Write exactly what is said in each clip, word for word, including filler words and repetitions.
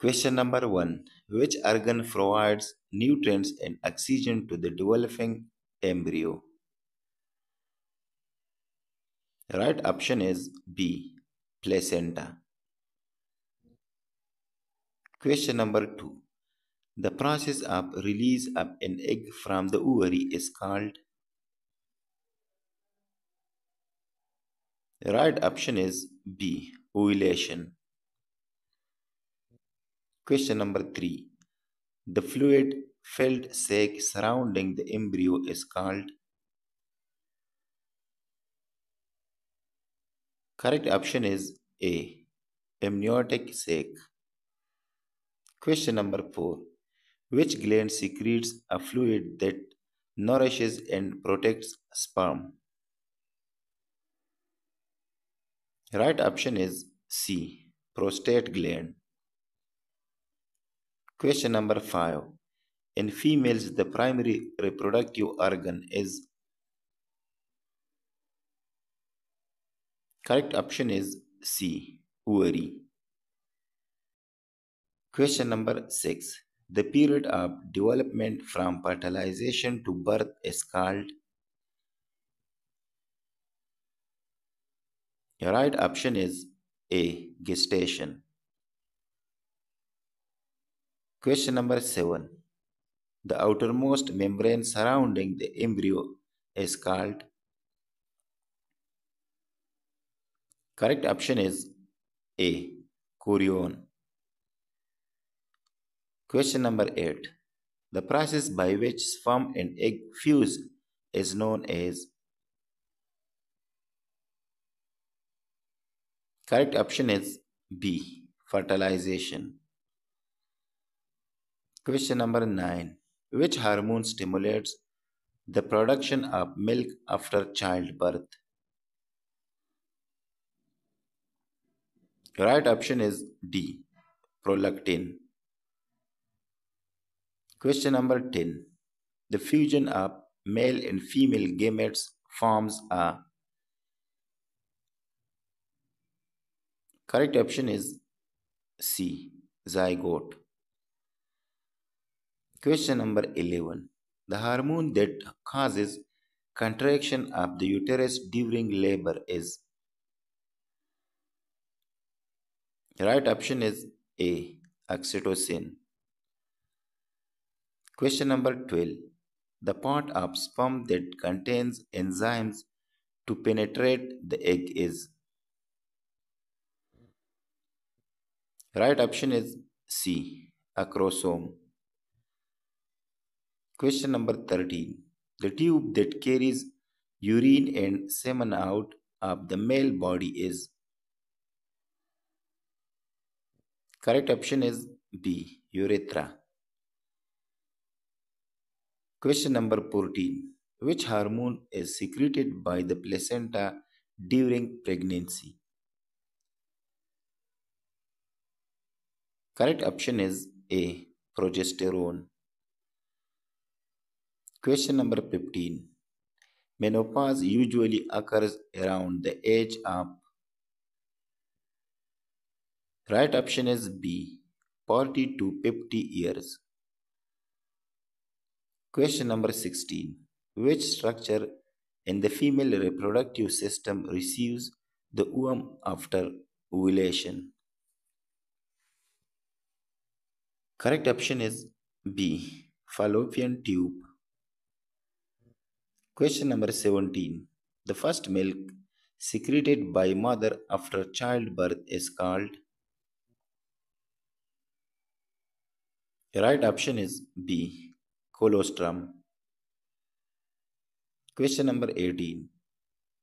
Question number one. Which organ provides nutrients and oxygen to the developing embryo? Right option is B, placenta. Question number two. The process of release of an egg from the ovary is called? The right option is B, ovulation. Question number three. The fluid filled sac surrounding the embryo is called? Correct option is A, amniotic sac. Question number four. Which gland secretes a fluid that nourishes and protects sperm? Right option is C, prostate gland. Question number five. In females, the primary reproductive organ is? Correct option is C, ovary. Question number six. The period of development from fertilization to birth is called? Your right option is A, gestation. Question number seven. The outermost membrane surrounding the embryo is called? Correct option is A, chorion. Question number eight. The process by which sperm and egg fuse is known as? Correct option is B, fertilization. Question number nine. Which hormone stimulates the production of milk after childbirth? Right option is D, prolactin. Question number ten. The fusion of male and female gametes forms a? Correct option is C, zygote. Question number eleven. The hormone that causes contraction of the uterus during labor is? Right option is A, oxytocin. Question number twelve. The part of sperm that contains enzymes to penetrate the egg is? Right option is C, acrosome. Question number thirteen. The tube that carries urine and semen out of the male body is? Correct option is B, urethra. Question number fourteen. Which hormone is secreted by the placenta during pregnancy? Correct option is A, progesterone. Question number fifteen. Menopause usually occurs around the age of? Right option is B, forty to fifty years. Question number sixteen. Which structure in the female reproductive system receives the ovum after ovulation? Correct option is B, fallopian tube. Question number seventeen. The first milk secreted by mother after childbirth is called? The right option is B, colostrum. Question number eighteen.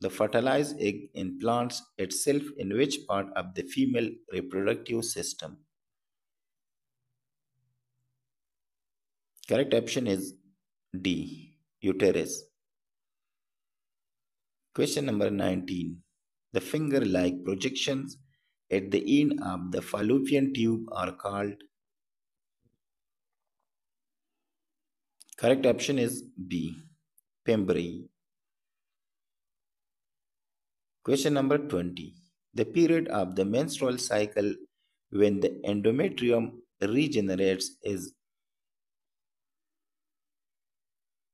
The fertilized egg implants itself in which part of the female reproductive system? Correct option is D, uterus. Question number nineteen. The finger-like projections at the end of the fallopian tube are called? Correct option is B, fimbria. Question number twenty. The period of the menstrual cycle when the endometrium regenerates is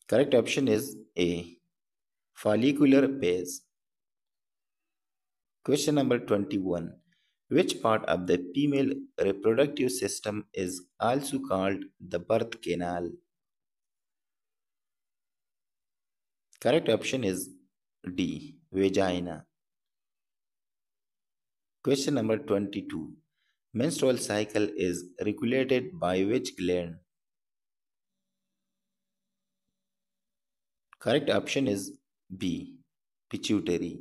correct option is A, follicular phase. Question number twenty-one. Which part of the female reproductive system is also called the birth canal? Correct option is D, vagina. Question number twenty-two. Menstrual cycle is regulated by which gland? Correct option is B, pituitary.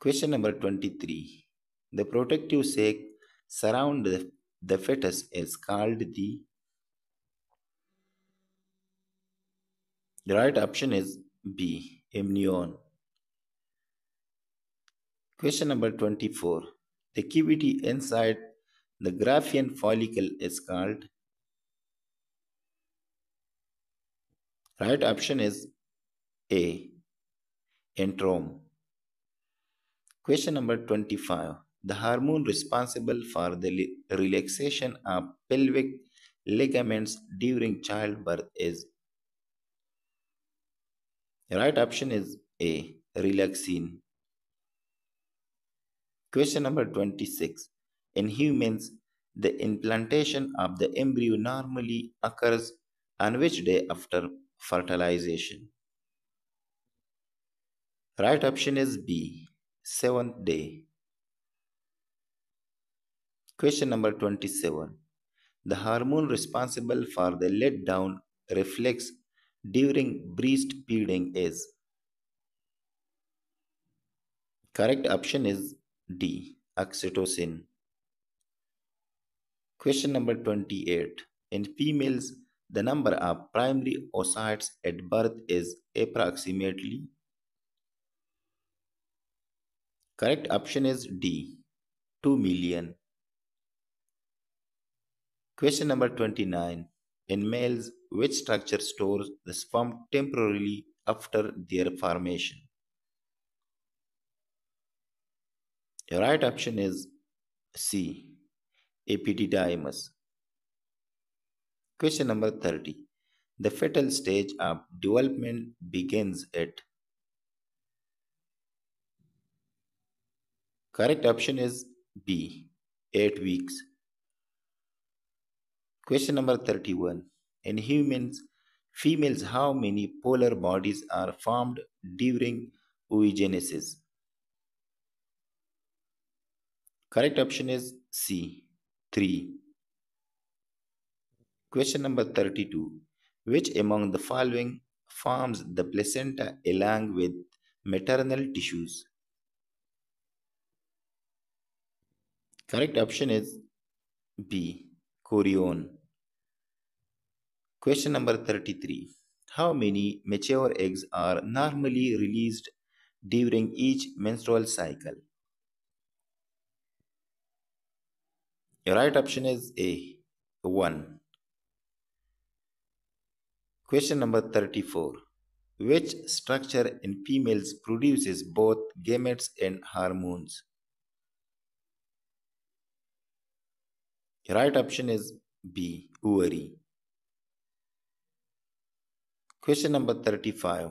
Question number twenty-three. The protective sac surround the, the fetus is called the... The right option is B, amnion. Question number twenty-four. The cavity inside the Graafian follicle is called. Right option is A, enterome. Question number twenty-five. The hormone responsible for the relaxation of pelvic ligaments during childbirth is. Right option is A, relaxin. Question number twenty-six. In humans, the implantation of the embryo normally occurs on which day after fertilization? Right option is B, seventh day. Question number twenty-seven. The hormone responsible for the letdown reflex during breastfeeding is. Correct option is D, oxytocin. Question number twenty-eight. In females, the number of primary oocytes at birth is approximately. Correct option is D, two million. Question number twenty-nine. In males, which structure stores the sperm temporarily after their formation? The right option is C, epididymis. Question number thirty. The fetal stage of development begins at. Correct option is B, eight weeks. Question number thirty-one. In humans, females, how many polar bodies are formed during oogenesis? Correct option is C, three. Question number thirty-two. Which among the following forms the placenta along with maternal tissues? Correct option is B, chorion. Question number thirty-three. How many mature eggs are normally released during each menstrual cycle? Your right option is A, one. Question number thirty-four. Which structure in females produces both gametes and hormones? Your right option is B, ovary. Question number thirty-five.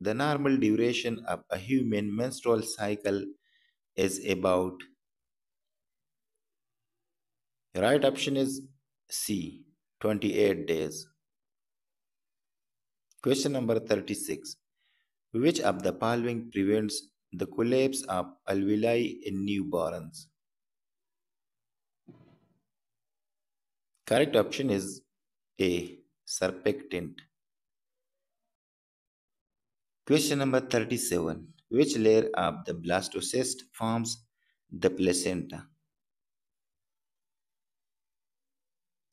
The normal duration of a human menstrual cycle is about. The right option is C, twenty-eight days. Question number thirty-six. Which of the following prevents the collapse of alveoli in newborns? Correct option is A, surfactant. Question number thirty-seven. Which layer of the blastocyst forms the placenta?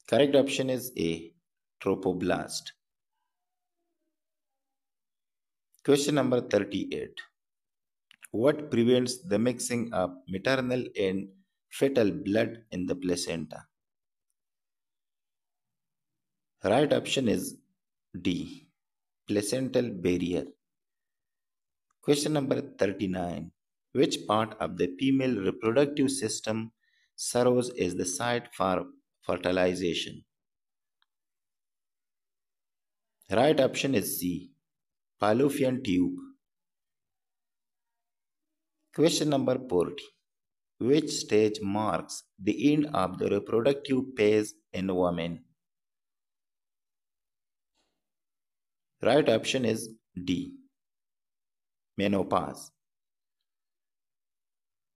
Correct option is A, trophoblast. Question number thirty-eight. What prevents the mixing of maternal and fetal blood in the placenta? Right option is D, placental barrier. Question number thirty-nine. Which part of the female reproductive system Surrogates is the site for fertilization. Right option is C, fallopian tube. Question number forty. Which stage marks the end of the reproductive phase in women? Right option is D, menopause.